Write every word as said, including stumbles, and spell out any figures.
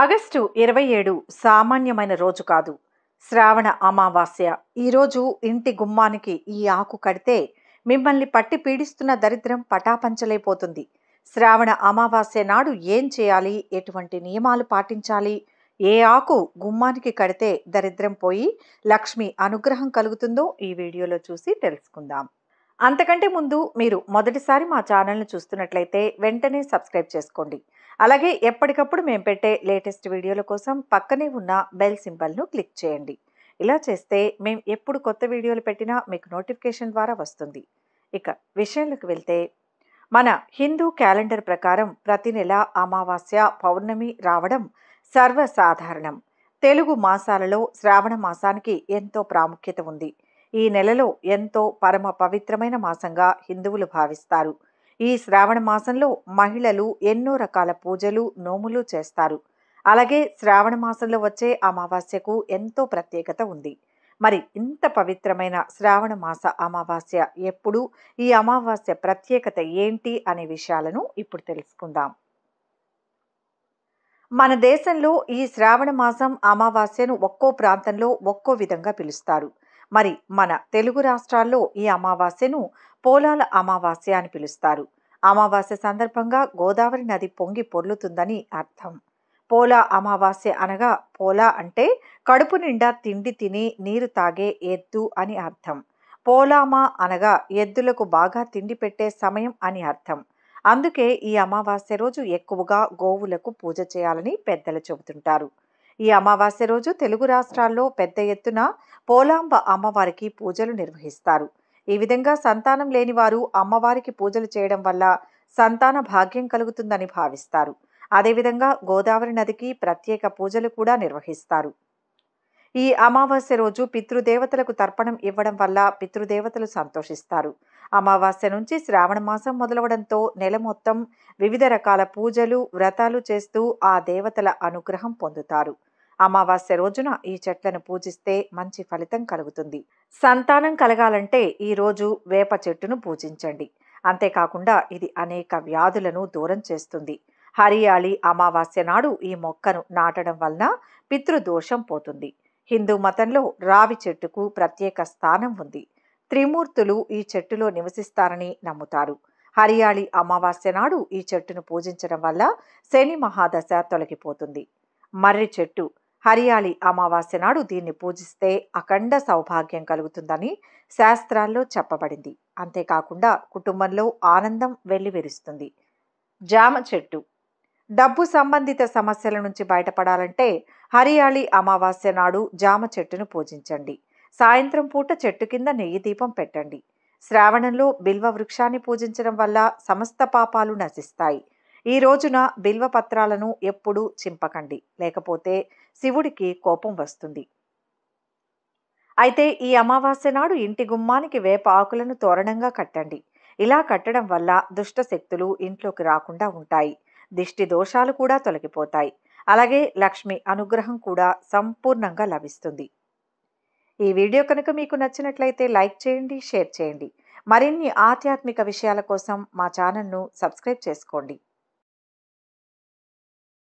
August ఇరవై ఏడు సామాన్యమైన రోజు కాదు. శ్రావణ అమావాస్య. ఈరోజు ఇంటి గుమ్మానికి ఈ ఆకు కడితే మిమ్మల్ని పట్టి పీడిస్తున్న దరిద్రం పటాపంచలైపోతుంది. శ్రావణ అమావాస్య నాడు ఏం చేయాలి, ఎటువంటి నియమాలు పాటించాలి, ఏ ఆకు గుమ్మానికి కడితే దరిద్రం పోయి లక్ష్మి అనుగ్రహం కలుగుతుందో ఈ వీడియోలో చూసి తెలుసుకుందాం. అంతకంటే ముందు మీరు మొదటిసారి మా ఛానల్ను చూస్తున్నట్లయితే వెంటనే సబ్స్క్రైబ్ చేసుకోండి. అలాగే ఎప్పటికప్పుడు మేము పెట్టే లేటెస్ట్ వీడియోల కోసం పక్కనే ఉన్న బెల్ సింబల్ను క్లిక్ చేయండి. ఇలా చేస్తే మేము ఎప్పుడు కొత్త వీడియోలు పెట్టినా మీకు నోటిఫికేషన్ ద్వారా వస్తుంది. ఇక విషయంలోకి వెళ్తే, మన హిందూ క్యాలెండర్ ప్రకారం ప్రతి నెల అమావాస్య పౌర్ణమి రావడం సర్వసాధారణం. తెలుగు మాసాలలో శ్రావణ మాసానికి ఎంతో ప్రాముఖ్యత ఉంది. ఈ నెలలో ఎంతో పరమ పవిత్రమైన మాసంగా హిందువులు భావిస్తారు. ఈ శ్రావణ మాసంలో మహిళలు ఎన్నో రకాల పూజలు నోములు చేస్తారు. అలాగే శ్రావణ మాసంలో వచ్చే అమావాస్యకు ఎంతో ప్రత్యేకత ఉంది. మరి ఇంత పవిత్రమైన శ్రావణ మాస అమావాస్య ఎప్పుడు, ఈ అమావాస్య ప్రత్యేకత ఏంటి అనే విషయాలను ఇప్పుడు తెలుసుకుందాం. మన దేశంలో ఈ శ్రావణ మాసం అమావాస్యను ఒక్కో ప్రాంతంలో ఒక్కో విధంగా పిలుస్తారు. మరి మన తెలుగు రాష్ట్రాల్లో ఈ అమావాస్యను పోలాల అమావాస్య అని పిలుస్తారు. అమావాస్య సందర్భంగా గోదావరి నది పొంగి పొర్లుతుందని అర్థం. పోలా అమావాస్య అనగా పోలా అంటే కడుపు నిండా తిండి తిని నీరు తాగే ఎద్దు అని అర్థం. పోలామా అనగా ఎద్దులకు బాగా తిండి పెట్టే సమయం అని అర్థం. అందుకే ఈ అమావాస్య రోజు ఎక్కువగా గోవులకు పూజ చేయాలని పెద్దలు చెబుతుంటారు. ఈ అమావాస్య రోజు తెలుగు రాష్ట్రాల్లో పెద్ద ఎత్తున పోలాంబ అమ్మవారికి పూజలు నిర్వహిస్తారు. ఈ విధంగా సంతానం లేని వారు అమ్మవారికి పూజలు చేయడం వల్ల సంతాన భాగ్యం కలుగుతుందని భావిస్తారు. అదేవిధంగా గోదావరి నదికి ప్రత్యేక పూజలు కూడా నిర్వహిస్తారు. ఈ అమావాస్య రోజు పితృదేవతలకు తర్పణం ఇవ్వడం వల్ల పితృదేవతలు సంతోషిస్తారు. అమావాస్య నుంచి శ్రావణ మాసం మొదలవడంతో నెల మొత్తం వివిధ రకాల పూజలు వ్రతాలు చేస్తూ ఆ దేవతల అనుగ్రహం పొందుతారు. అమావాస్య రోజున ఈ చెట్లను పూజిస్తే మంచి ఫలితం కలుగుతుంది. సంతానం కలగాలంటే ఈరోజు వేప చెట్టును పూజించండి. అంతేకాకుండా ఇది అనేక వ్యాధులను దూరం చేస్తుంది. హరియాళి అమావాస్య నాడు ఈ మొక్కను నాటడం వలన పితృదోషం పోతుంది. హిందూ మతంలో రావి చెట్టుకు ప్రత్యేక స్థానం ఉంది. త్రిమూర్తులు ఈ చెట్టులో నివసిస్తారని నమ్ముతారు. హరియాళి అమావాస్య నాడు ఈ చెట్టును పూజించడం వల్ల శని మహాదశ తొలగిపోతుంది. మర్రి చెట్టు హరియాళి అమావాస్య నాడు దీన్ని పూజిస్తే అఖండ సౌభాగ్యం కలుగుతుందని శాస్త్రాల్లో చెప్పబడింది. అంతేకాకుండా కుటుంబంలో ఆనందం వెల్లివిరుస్తుంది. జామ చెట్టు డబ్బు సంబంధిత సమస్యల నుంచి బయటపడాలంటే హరియాళి అమావాస్య నాడు జామ చెట్టును పూజించండి. సాయంత్రం పూట చెట్టు కింద నెయ్యి దీపం పెట్టండి. శ్రావణంలో బిల్వ వృక్షాన్ని పూజించడం వల్ల సమస్త పాపాలు నశిస్తాయి. ఈ రోజున బిల్వ పత్రాలను ఎప్పుడూ చింపకండి, లేకపోతే శివుడికి కోపం వస్తుంది. అయితే ఈ అమావాస్య నాడు ఇంటి గుమ్మానికి వేప ఆకులను తోరణంగా కట్టండి. ఇలా కట్టడం వల్ల దుష్ట శక్తులు ఇంట్లోకి రాకుండా ఉంటాయి. దిష్టి దోషాలు కూడా తొలగిపోతాయి. అలాగే లక్ష్మి అనుగ్రహం కూడా సంపూర్ణంగా లభిస్తుంది. ఈ వీడియో కనుక మీకు నచ్చినట్లయితే లైక్ చేయండి, షేర్ చేయండి. మరిన్ని ఆధ్యాత్మిక విషయాల కోసం మా ఛానల్ను సబ్స్క్రైబ్ చేసుకోండి.